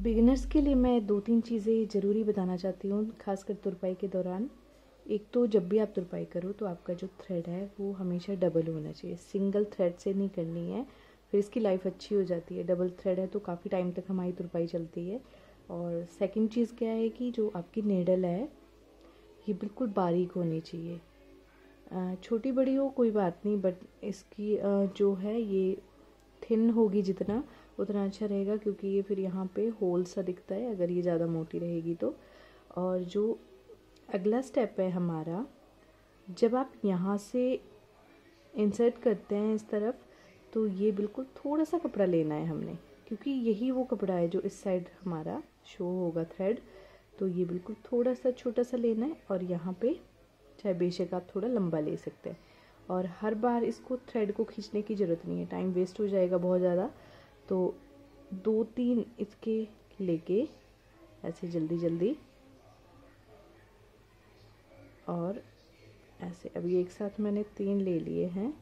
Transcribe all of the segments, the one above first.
Beginners के लिए मैं 2-3 चीज़ें ज़रूरी बताना चाहती हूँ, खासकर तुरपाई के दौरान। एक तो जब भी आप तुरपाई करो तो आपका जो थ्रेड है वो हमेशा डबल होना चाहिए, सिंगल थ्रेड से नहीं करनी है, फिर इसकी लाइफ अच्छी हो जाती है। डबल थ्रेड है तो काफ़ी टाइम तक हमारी तुरपाई चलती है। और सेकंड चीज़ क्या है कि जो आपकी नेडल है ये बिल्कुल बारीक होनी चाहिए, छोटी बड़ी हो कोई बात नहीं, बट इसकी जो है ये थिन होगी जितना उतना अच्छा रहेगा, क्योंकि ये फिर यहाँ पे होल सा दिखता है अगर ये ज़्यादा मोटी रहेगी तो। और जो अगला स्टेप है हमारा, जब आप यहाँ से इंसर्ट करते हैं इस तरफ, तो ये बिल्कुल थोड़ा सा कपड़ा लेना है हमने, क्योंकि यही वो कपड़ा है जो इस साइड हमारा शो होगा थ्रेड, तो ये बिल्कुल थोड़ा सा छोटा सा लेना है। और यहाँ पे चाहे बेशक आप थोड़ा लंबा ले सकते हैं। और हर बार इसको थ्रेड को खींचने की ज़रूरत नहीं है, टाइम वेस्ट हो जाएगा बहुत ज़्यादा। तो 2-3 इसके लेके ऐसे जल्दी जल्दी और ऐसे, अभी एक साथ मैंने 3 ले लिए हैं।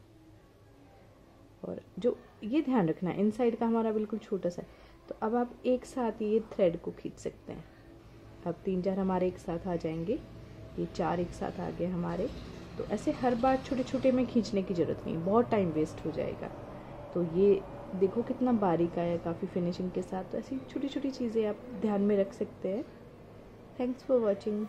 और जो ये ध्यान रखना है, इनसाइड का हमारा बिल्कुल छोटा सा है, तो अब आप एक साथ ये थ्रेड को खींच सकते हैं। अब 3-4 हमारे एक साथ आ जाएंगे, ये 4 एक साथ आ गए हमारे। तो ऐसे हर बार छोटे छोटे में खींचने की ज़रूरत नहीं, बहुत टाइम वेस्ट हो जाएगा। तो ये देखो कितना बारीक आया, काफ़ी फिनिशिंग के साथ। तो ऐसी छोटी छोटी चीज़ें आप ध्यान में रख सकते हैं। Thanks for watching.